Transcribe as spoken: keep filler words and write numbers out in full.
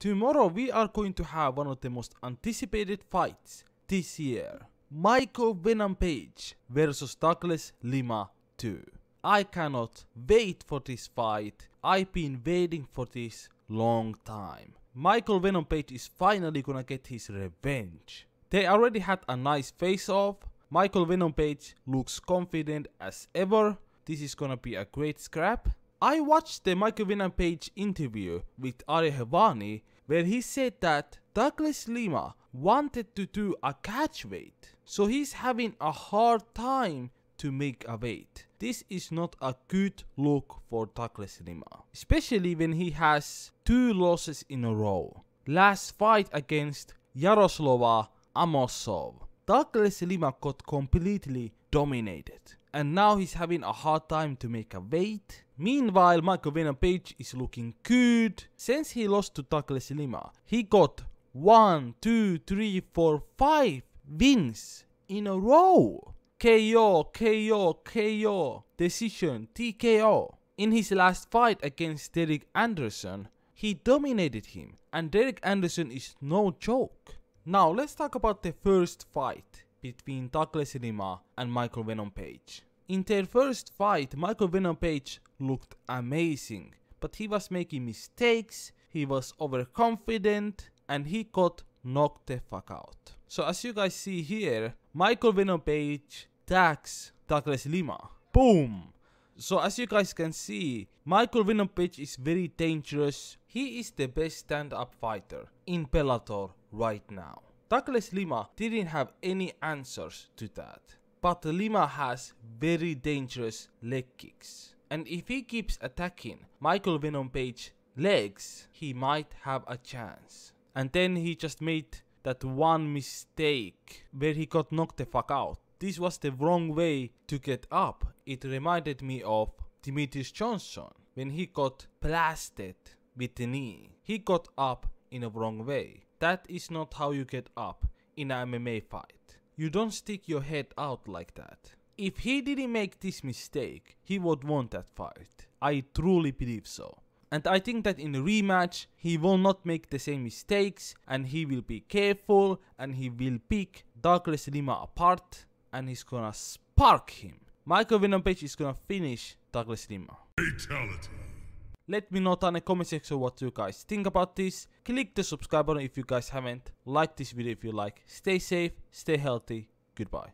Tomorrow we are going to have one of the most anticipated fights this year. Michael Venom Page versus Douglas Lima two. I cannot wait for this fight. I've been waiting for this long time. Michael Venom Page is finally gonna get his revenge. They already had a nice face-off. Michael Venom Page looks confident as ever. This is gonna be a great scrap. I watched the Michael Venom Page interview with Ari Havani, where he said that Douglas Lima wanted to do a catch weight, so he's having a hard time to make a weight. This is not a good look for Douglas Lima, especially when he has two losses in a row. Last fight against Yaroslav Amosov, Douglas Lima got completely dominated, and now he's having a hard time to make a weight. Meanwhile, Michael Venom Page is looking good. Since he lost to Douglas Lima, he got one, two, three, four, five wins in a row. K O, K O, K O, decision, T K O. In his last fight against Derek Anderson, he dominated him, and Derek Anderson is no joke. Now let's talk about the first fight between Douglas Lima and Michael Venom Page. In their first fight, Michael Venom Page looked amazing, but he was making mistakes, he was overconfident, and he got knocked the fuck out. So as you guys see here, Michael Venom Page tags Douglas Lima. Boom! So as you guys can see, Michael Venom Page is very dangerous. He is the best stand-up fighter in Bellator right now. Douglas Lima didn't have any answers to that, but Lima has very dangerous leg kicks, and if he keeps attacking Michael Venom Page legs, he might have a chance. And then he just made that one mistake where he got knocked the fuck out. This was the wrong way to get up. It reminded me of Demetrius Johnson when he got blasted with the knee. He got up in a wrong way. That is not how you get up in an M M A fight. You don't stick your head out like that. If he didn't make this mistake, he would want that fight. I truly believe so. And I think that in a rematch, he will not make the same mistakes, and he will be careful, and he will pick Douglas Lima apart, and he's gonna spark him. Michael Venom Page is gonna finish Douglas Lima. Fatality. Let me know down in the comment section what you guys think about this. Click the subscribe button if you guys haven't. Like this video if you like. Stay safe, stay healthy. Goodbye.